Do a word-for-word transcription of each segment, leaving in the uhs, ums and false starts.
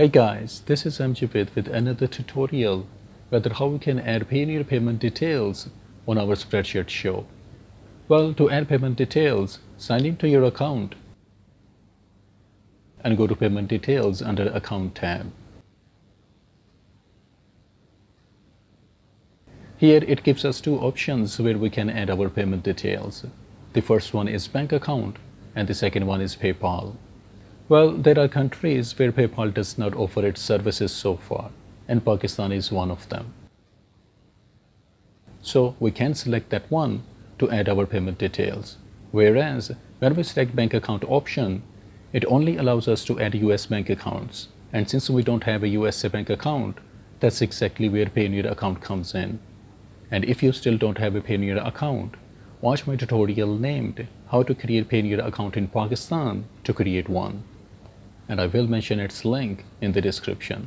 Hey guys, this is M J Javed with another tutorial whether how we can add Payoneer payment details on our Spreadshirt show. Well, to add payment details, sign in to your account and go to payment details under account tab. Here it gives us two options where we can add our payment details. The first one is bank account and the second one is PayPal. Well, there are countries where PayPal does not offer its services so far, and Pakistan is one of them. So we can select that one to add our payment details. Whereas, when we select bank account option, it only allows us to add U S bank accounts. And since we don't have a U S A bank account, that's exactly where Payoneer account comes in. And if you still don't have a Payoneer account, watch my tutorial named How to Create Payoneer Account in Pakistan to Create One. And I will mention its link in the description.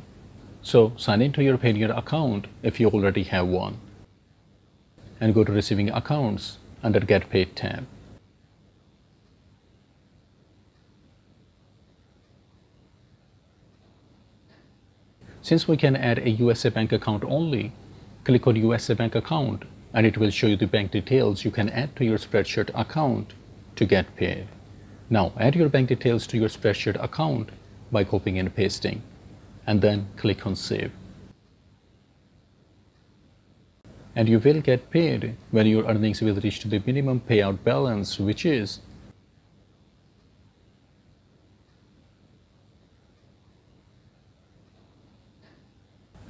So sign in to your Payoneer account if you already have one. And go to Receiving Accounts under Get Paid tab. Since we can add a U S A bank account only, click on U S A bank account and it will show you the bank details you can add to your Spreadshirt account to get paid. Now add your bank details to your Spreadshirt account by copying and pasting, and then click on Save. And you will get paid when your earnings will reach to the minimum payout balance, which is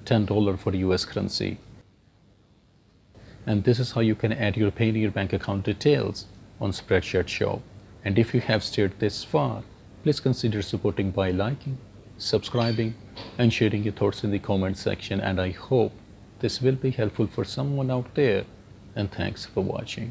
ten dollars for U S currency. And this is how you can add your Payoneer bank account details on Spreadshirt Show. And if you have stayed this far, please consider supporting by liking, subscribing, and sharing your thoughts in the comment section. And I hope this will be helpful for someone out there. And thanks for watching.